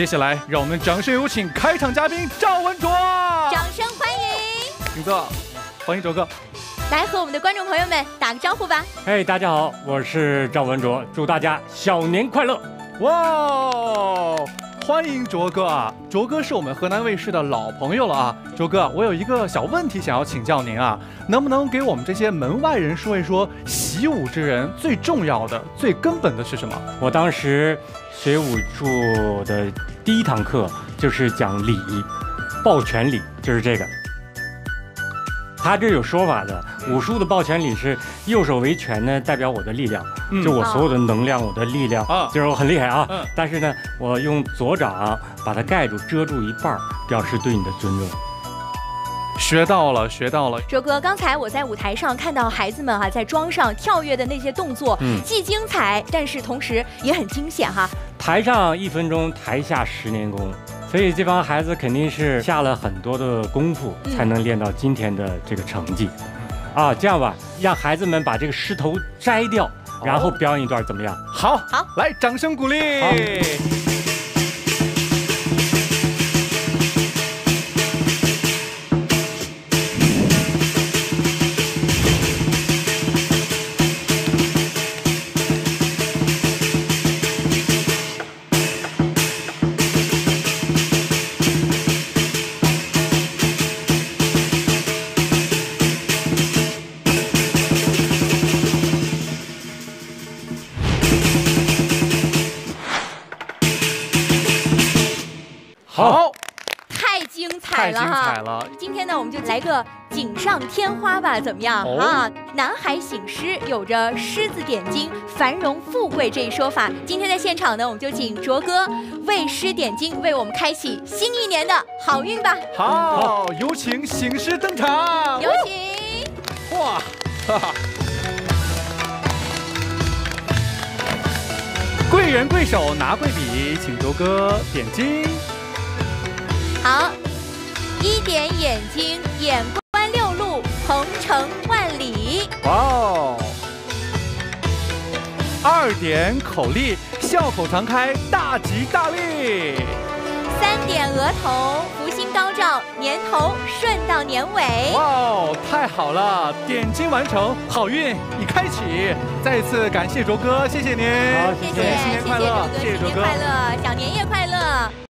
接下来，让我们掌声有请开场嘉宾赵文卓，掌声欢迎。请坐，欢迎卓哥。来和我们的观众朋友们打个招呼吧。嘿，大家好，我是赵文卓，祝大家小年快乐。哇，欢迎卓哥啊！卓哥是我们河南卫视的老朋友了啊。卓哥，我有一个小问题想要请教您啊，能不能给我们这些门外人说一说，习武之人最重要的、最根本的是什么？我当时。 学武术的第一堂课就是讲礼，抱拳礼就是这个。他这有说法的，武术的抱拳礼是右手为拳呢，代表我的力量，就我所有的能量，我的力量，就是我很厉害啊。但是呢，我用左掌把它盖住，遮住一半，表示对你的尊重。 学到了，学到了，卓哥。刚才我在舞台上看到孩子们哈、在桩上跳跃的那些动作，既精彩，但是同时也很惊险哈。台上1分钟，台下10年功，所以这帮孩子肯定是下了很多的功夫，才能练到今天的这个成绩。啊，这样吧，让孩子们把这个狮头摘掉，然后表演一段，怎么样？好，好，来，掌声鼓励。好 太精彩了！今天呢，我们就来个锦上添花吧，怎么样啊？南海醒狮有着“狮子点睛，繁荣富贵”这一说法。今天在现场呢，我们就请卓哥为狮点睛，为我们开启新一年的好运吧。好，有请醒狮登场。有请。哇！哈哈。贵人贵手拿贵笔，请卓哥点睛。好。 一点眼睛，眼观六路，鹏程万里。哇哦！2点口力，笑口常开，大吉大利。3点额头，福星高照，年头顺到年尾。哇哦，太好了！点睛完成，好运已开启。再一次感谢卓哥，谢谢您。好，谢谢，新年快乐，谢谢卓哥，新年快乐，小年夜快乐。